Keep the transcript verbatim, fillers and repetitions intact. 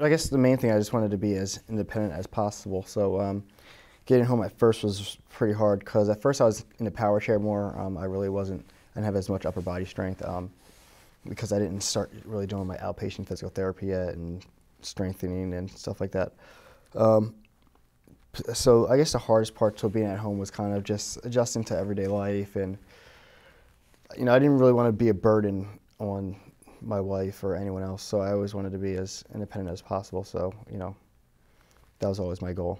I guess the main thing, I just wanted to be as independent as possible. So um, getting home at first was pretty hard because at first I was in the power chair more. Um, I really wasn't, I didn't have as much upper body strength um, because I didn't start really doing my outpatient physical therapy yet and strengthening and stuff like that. Um, so I guess the hardest part to being at home was kind of just adjusting to everyday life, and you know, I didn't really want to be a burden on my wife or anyone else, so I always wanted to be as independent as possible, so you know, that was always my goal.